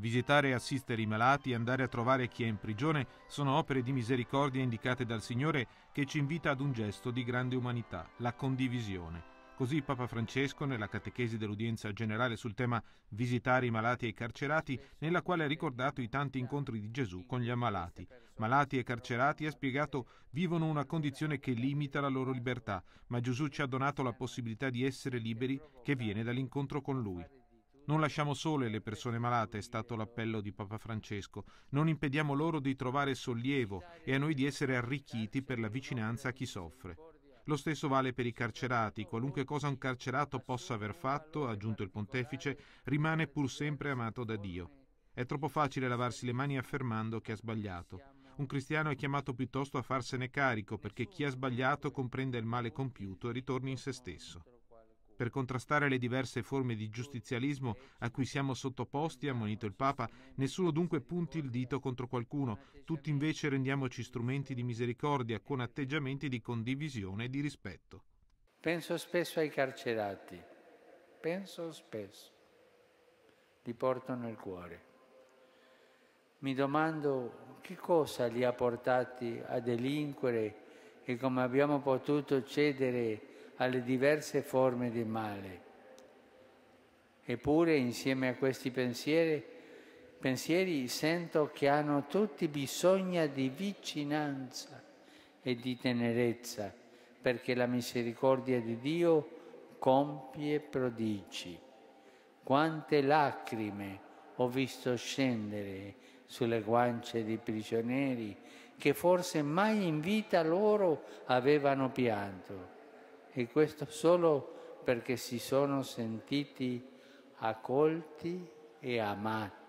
Visitare e assistere i malati, andare a trovare chi è in prigione sono opere di misericordia indicate dal Signore che ci invita ad un gesto di grande umanità, la condivisione. Così Papa Francesco, nella catechesi dell'udienza generale sul tema Visitare i malati e i carcerati, nella quale ha ricordato i tanti incontri di Gesù con gli ammalati. Malati e carcerati, ha spiegato, vivono una condizione che limita la loro libertà, ma Gesù ci ha donato la possibilità di essere liberi che viene dall'incontro con Lui. Non lasciamo sole le persone malate, è stato l'appello di Papa Francesco. Non impediamo loro di trovare sollievo e a noi di essere arricchiti per la vicinanza a chi soffre. Lo stesso vale per i carcerati. Qualunque cosa un carcerato possa aver fatto, ha aggiunto il pontefice, rimane pur sempre amato da Dio. È troppo facile lavarsi le mani affermando che ha sbagliato. Un cristiano è chiamato piuttosto a farsene carico, perché chi ha sbagliato comprende il male compiuto e ritorni in se stesso. Per contrastare le diverse forme di giustizialismo a cui siamo sottoposti, ha ammonito il Papa, nessuno dunque punti il dito contro qualcuno, tutti invece rendiamoci strumenti di misericordia con atteggiamenti di condivisione e di rispetto. Penso spesso ai carcerati, penso spesso, li porto nel cuore. Mi domando che cosa li ha portati a delinquere e come abbiamo potuto cedere alle diverse forme di male. Eppure, insieme a questi pensieri, sento che hanno tutti bisogno di vicinanza e di tenerezza, perché la misericordia di Dio compie prodigi. Quante lacrime ho visto scendere sulle guance dei prigionieri, che forse mai in vita loro avevano pianto. E questo solo perché si sono sentiti accolti e amati.